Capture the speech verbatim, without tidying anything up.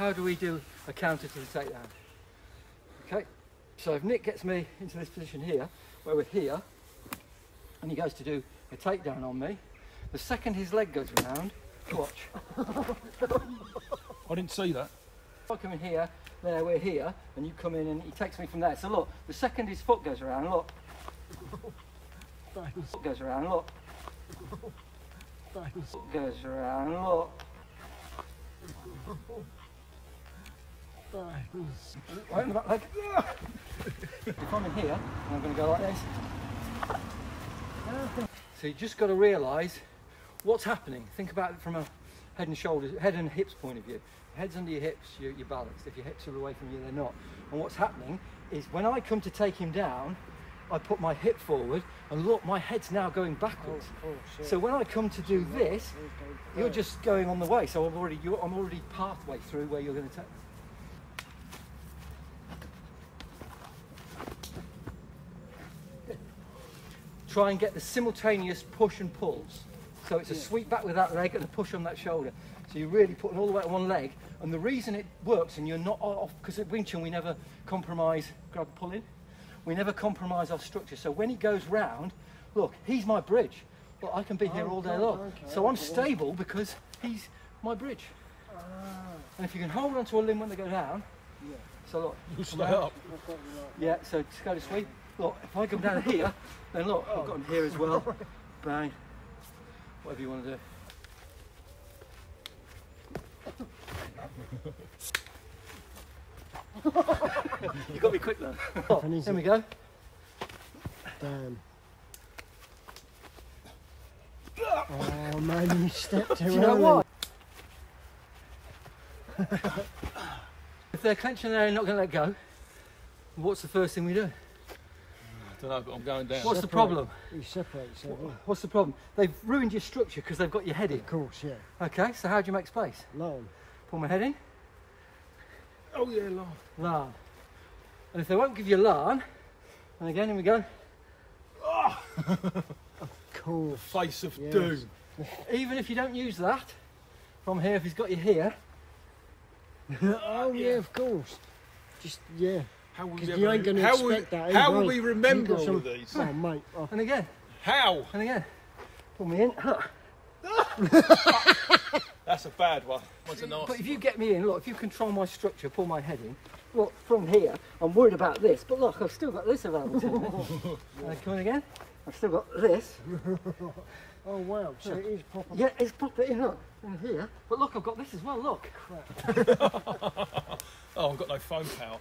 how do we do a counter to the takedown? Okay, so if Nick gets me into this position here, where we're here, and he goes to do a takedown on me, the second his leg goes around, watch. I didn't see that. I come in here, there we're here, and you come in and he takes me from there. So look, the second his foot goes around, look. His foot goes around, look. His foot goes around, look. Right in the back leg. If I'm in here, and I'm going to go like this. So you just got to realise what's happening. Think about it from a head and shoulders, head and hips point of view. Head's under your hips, you're, you're balanced. If your hips are away from you, they're not. And what's happening is when I come to take him down, I put my hip forward, and look, my head's now going backwards. Oh, oh, so when I come to do this, you're just going on the way. So I'm already, you're, I'm already pathway through where you're going to take me. Try and get the simultaneous push and pulls. So it's a sweep back with that leg and a push on that shoulder. So you're really putting all the weight on one leg. And the reason it works, and you're not off, because at Wing Chun we never compromise grab pulling. We never compromise our structure. So when he goes round, look, he's my bridge. Well, I can be here all day long. Okay. So I'm stable because he's my bridge. Ah. And if you can hold onto a limb when they go down, yeah. So look. You slow up. Yeah, so just go to sweep. Look, if I come down here, then look, I've got him here as well. Bang. Whatever you want to do. You got me quick though. Oh, there we go. Damn. Oh man, you stepped around. Do you know what? If they're clenching there and not going to let go, what's the first thing we do? I don't know, but I'm going down. What's separate. The problem? You separate yourself. What's the problem? They've ruined your structure because they've got your head in. Of course, yeah. Okay, so how do you make space? Long. Pull my head in. Oh yeah, long. Long. And if they won't give you long, and again, here we go. Oh! Of course. Face of yes. Doom. Even if you don't use that, from here, if he's got you here. Oh yeah, yeah, of course. Just, yeah. How will we, you ain't gonna how we, that, how will we remember all of these? Oh, mate. Oh. And again. How? And again. Pull me in. That's a bad one. That's a nice but if you get me in, look, if you control my structure, pull my head in, look, from here, I'm worried about this, but look, I've still got this available to me. And I come in again, I've still got this. Oh, wow, so look. It is proper. Yeah, it's proper in, look, in here. But look, I've got this as well, look. Crap. Oh, I've got no phone power.